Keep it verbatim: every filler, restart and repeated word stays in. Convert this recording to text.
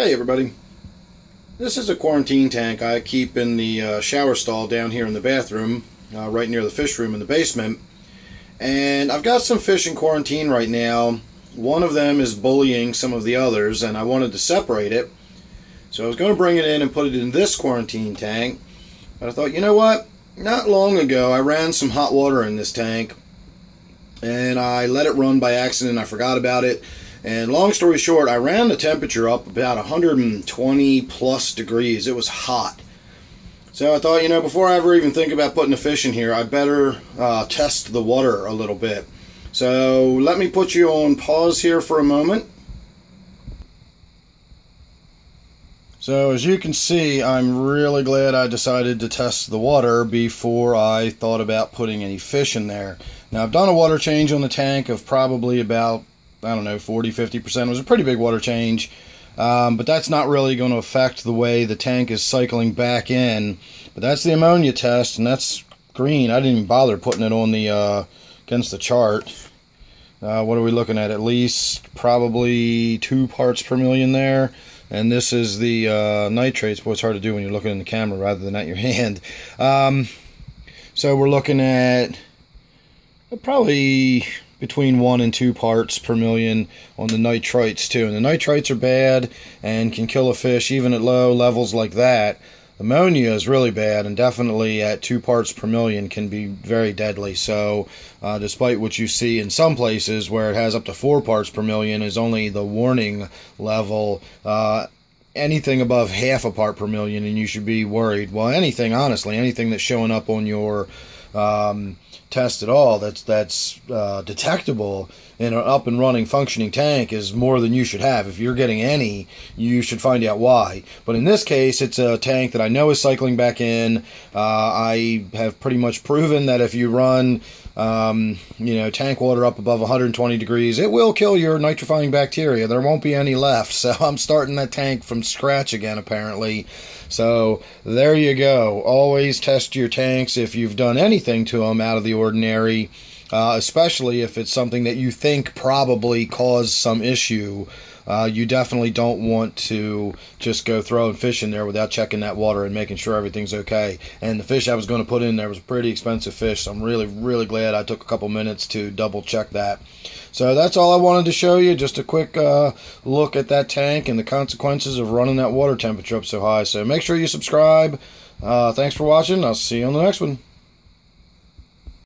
Hey everybody, this is a quarantine tank I keep in the uh, shower stall down here in the bathroom, uh, right near the fish room in the basement. And I've got some fish in quarantine right now. One of them is bullying some of the others and I wanted to separate it. So I was going to bring it in and put it in this quarantine tank, but I thought, you know what, not long ago I ran some hot water in this tank and I let it run by accident. I forgot about it. And long story short, I ran the temperature up about one hundred twenty plus degrees. It was hot. So I thought, you know, before I ever even think about putting a fish in here, I better uh, test the water a little bit. So let me put you on pause here for a moment. So as you can see, I'm really glad I decided to test the water before I thought about putting any fish in there. Now, I've done a water change on the tank of probably about, I don't know, forty to fifty percent. It was a pretty big water change, um, but that's not really going to affect the way the tank is cycling back in. But that's the ammonia test, and that's green. I didn't even bother putting it on the uh, against the chart. Uh, what are we looking at? At least probably two parts per million there. And this is the uh, nitrates. Boy, it's hard to do when you're looking in the camera rather than at your hand. Um, so we're looking at probably between one and two parts per million on the nitrites too. And the nitrites are bad and can kill a fish even at low levels like that. Ammonia is really bad and definitely at two parts per million can be very deadly. So uh, despite what you see in some places where it has up to four parts per million is only the warning level. Uh, anything above half a part per million and you should be worried. Well, anything, honestly, anything that's showing up on your um, test at all that's that's uh, detectable in an up and running functioning tank is more than you should have. If you're getting any, you should find out why. But in this case, it's a tank that I know is cycling back in. uh, I have pretty much proven that if you run um, you know, tank water up above one hundred twenty degrees, it will kill your nitrifying bacteria. There won't be any left. So I'm starting that tank from scratch again apparently. So there you go. Always test your tanks if you've done anything to them out of the ordinary, uh, especially if it's something that you think probably caused some issue. Uh, you definitely don't want to just go throwing fish in there without checking that water and making sure everything's okay. And the fish I was going to put in there was a pretty expensive fish, so I'm really, really glad I took a couple minutes to double check that. So that's all I wanted to show you, just a quick uh, look at that tank and the consequences of running that water temperature up so high. So make sure you subscribe. Uh, thanks for watching. I'll see you on the next one.